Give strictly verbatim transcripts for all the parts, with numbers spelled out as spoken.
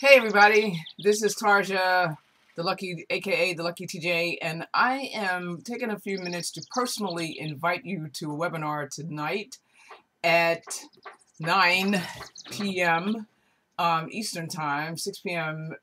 Hey everybody, this is Tarja, the lucky, aka the lucky T J, and I am taking a few minutes to personally invite you to a webinar tonight at nine P M Um, Eastern Time, six P M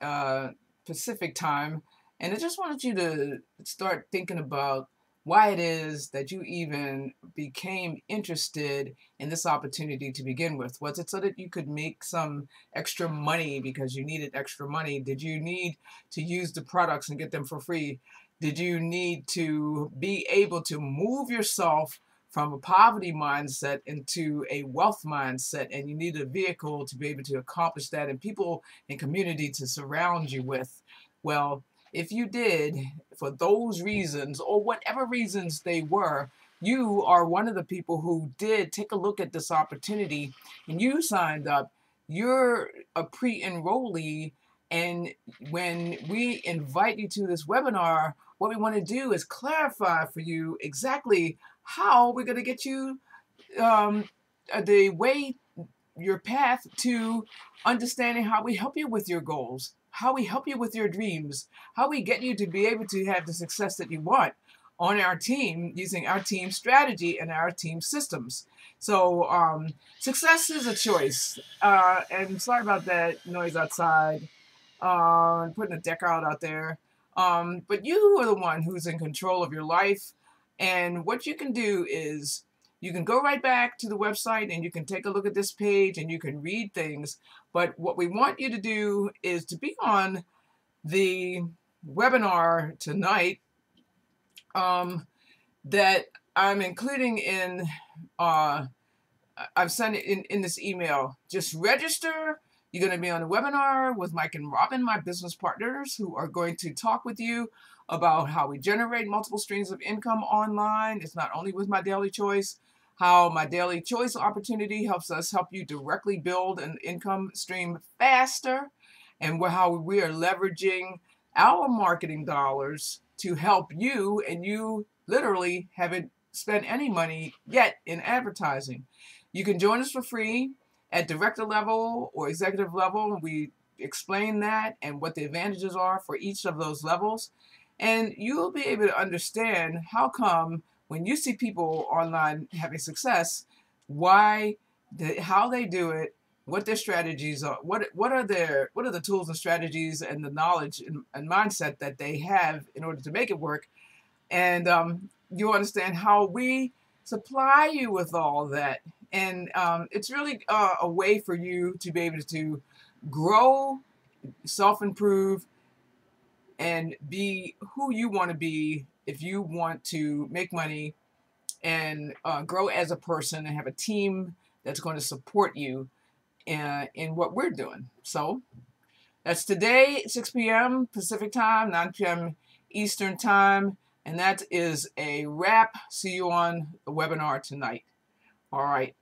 Uh, Pacific Time, and I just wanted you to start thinking about why it is that you even became interested in this opportunity to begin with. Was it so that you could make some extra money because you needed extra money? Did you need to use the products and get them for free? Did you need to be able to move yourself from a poverty mindset into a wealth mindset, and you need a vehicle to be able to accomplish that and people and community to surround you with? Well, if you did, for those reasons, or whatever reasons they were, you are one of the people who did take a look at this opportunity, and you signed up. You're a pre-enrollee, and when we invite you to this webinar, what we want to do is clarify for you exactly how we're going to get you um, the way, your path to understanding how we help you with your goals, how we help you with your dreams, how we get you to be able to have the success that you want on our team, using our team strategy and our team systems. So um, success is a choice. Uh, and sorry about that noise outside. Uh, putting a deck out out there. Um, but you are the one who's in control of your life. And what you can do is you can go right back to the website and you can take a look at this page and you can read things. But what we want you to do is to be on the webinar tonight um, that I'm including in, uh, I've sent it in, in this email. Just register. You're going to be on a webinar with Mike and Robin, my business partners, who are going to talk with you about how we generate multiple streams of income online. It's not only with My Daily Choice. How My Daily Choice opportunity helps us help you directly build an income stream faster, and how we are leveraging our marketing dollars to help you, and you literally haven't spent any money yet in advertising. You can join us for free at director level or executive level. We explain that and what the advantages are for each of those levels. And you'll be able to understand how come when you see people online having success, why, the, how they do it, what their strategies are, what what are their what are the tools and strategies and the knowledge and, and mindset that they have in order to make it work, and um, you'll understand how we supply you with all that. And um, it's really uh, a way for you to be able to grow, self-improve, and be who you want to be if you want to make money and uh, grow as a person and have a team that's going to support you in, in what we're doing. So that's today, six P M Pacific Time, nine P M Eastern Time, and that is a wrap. See you on the webinar tonight. All right.